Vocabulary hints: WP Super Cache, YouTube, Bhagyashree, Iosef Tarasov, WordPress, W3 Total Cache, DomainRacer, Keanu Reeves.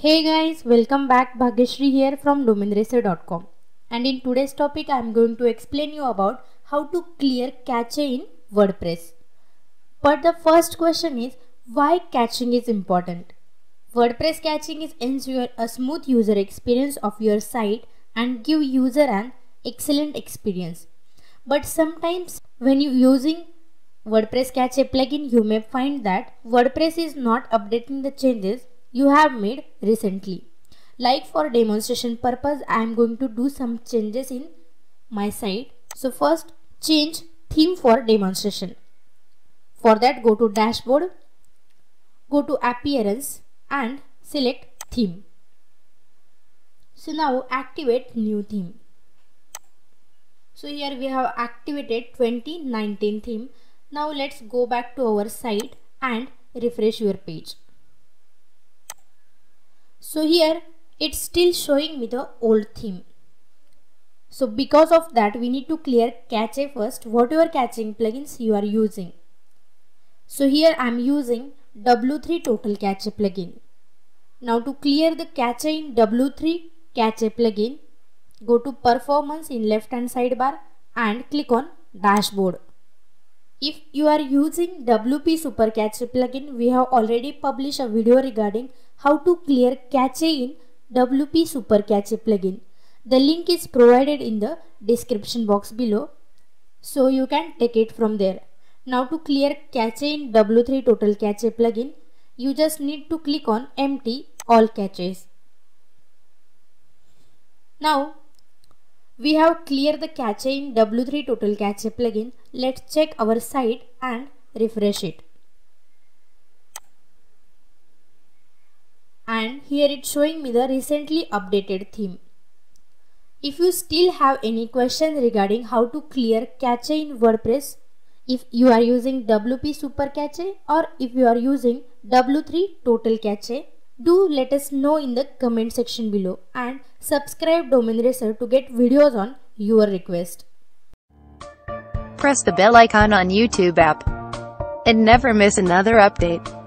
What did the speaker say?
Hey guys, welcome back. Bhagyashree here from DomainRacer.com, and in today's topic I am going to explain you about how to clear cache in WordPress. But the first question is, why caching is important? WordPress caching is ensure a smooth user experience of your site and give user an excellent experience. But sometimes when you using WordPress cache plugin, you may find that WordPress is not updating the changes you have made recently. Like for demonstration purpose, I am going to do some changes in my site. So first, change theme for demonstration. For that, go to dashboard, go to appearance and select theme. So now activate new theme. So here we have activated 2019 theme. Now let's go back to our site and refresh your page. So here it's still showing me the old theme. So because of that, we need to clear cache first, whatever caching plugins you are using. So here I'm using W3 Total Cache plugin. Now to clear the cache in W3 Cache plugin, go to performance in left hand sidebar and click on dashboard. If you are using WP Super Cache plugin, we have already published a video regarding how to clear cache in WP Super Cache plugin. The link is provided in the description box below, so you can take it from there. Now to clear cache in W3 Total Cache plugin, you just need to click on empty all caches. Now we have cleared the cache in W3 Total Cache plugin. Let's check our site and refresh it. And here it's showing me the recently updated theme. If you still have any questions regarding how to clear cache in WordPress, if you are using WP Super Cache or if you are using W3 Total Cache, do let us know in the comment section below, and subscribe DomainRacer to get videos on your request. Press the bell icon on YouTube app and never miss another update.